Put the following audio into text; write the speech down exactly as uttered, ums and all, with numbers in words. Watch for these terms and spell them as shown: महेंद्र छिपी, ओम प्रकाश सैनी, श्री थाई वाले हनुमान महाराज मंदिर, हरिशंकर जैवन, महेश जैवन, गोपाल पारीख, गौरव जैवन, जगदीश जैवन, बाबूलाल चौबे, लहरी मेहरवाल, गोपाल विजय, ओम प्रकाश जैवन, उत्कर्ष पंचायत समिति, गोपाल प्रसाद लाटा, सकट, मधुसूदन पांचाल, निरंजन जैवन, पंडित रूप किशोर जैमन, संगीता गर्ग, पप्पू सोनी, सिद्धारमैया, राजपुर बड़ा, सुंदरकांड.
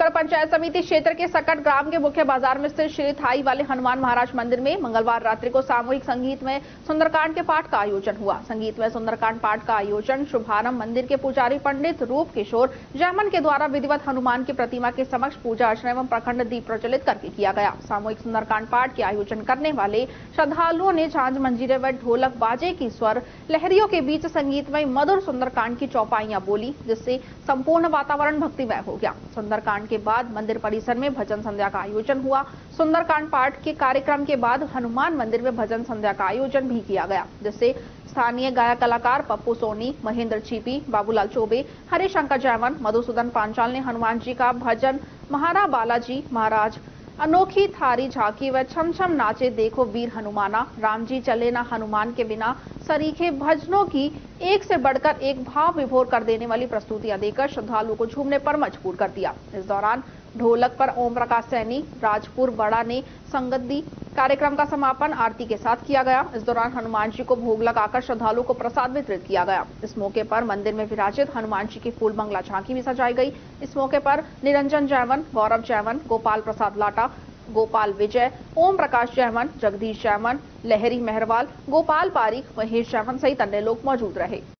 उत्कर्ष पंचायत समिति क्षेत्र के सकट ग्राम के मुख्य बाजार में स्थित श्री थाई वाले हनुमान महाराज मंदिर में मंगलवार रात्रि को सामूहिक संगीत में सुंदरकांड के पाठ का आयोजन हुआ। संगीत में सुंदरकांड पाठ का आयोजन शुभारंभ मंदिर के पुजारी पंडित रूप किशोर जैमन के द्वारा विधिवत हनुमान की प्रतिमा के समक्ष पूजा अर्चना एवं प्रखंड दीप प्रज्वलित करके किया गया। सामूहिक सुंदरकांड पाठ के आयोजन करने वाले श्रद्धालुओं ने झांझ मंजीरे व ढोलक बाजे की स्वर लहरियों के बीच संगीत में मधुर सुंदरकांड की चौपाइयां बोली, जिससे संपूर्ण वातावरण भक्तिमय हो गया। सुंदरकांड के बाद मंदिर परिसर में भजन संध्या का आयोजन हुआ। सुंदरकांड पाठ के कार्यक्रम के बाद हनुमान मंदिर में भजन संध्या का आयोजन भी किया गया, जिससे स्थानीय गायक कलाकार पप्पू सोनी, महेंद्र छिपी, बाबूलाल चौबे, हरिशंकर जैवन, मधुसूदन पांचाल ने हनुमान जी का भजन महारा बालाजी महाराज, अनोखी थारी झांकी व छम छम नाचे देखो वीर हनुमाना, राम जी चले ना हनुमान के बिना सरीखे भजनों की एक से बढ़कर एक भाव विभोर कर देने वाली प्रस्तुतियां देकर श्रद्धालुओं को झूमने पर मजबूर कर दिया। इस दौरान ढोलक पर ओम प्रकाश सैनी, राजपुर बड़ा ने संगत दी। कार्यक्रम का समापन आरती के साथ किया गया। इस दौरान हनुमान जी को भोग लगाकर श्रद्धालुओं को प्रसाद वितरित किया गया। इस मौके पर मंदिर में विराजित हनुमान जी की फूल मंगला झांकी भी सजाई गई। इस मौके पर निरंजन जैवन, गौरव जैवन, गोपाल प्रसाद लाटा, गोपाल विजय, ओम प्रकाश जैवन, जगदीश जैवन, लहरी मेहरवाल, गोपाल पारीख, महेश जैवन सहित अन्य लोग मौजूद रहे।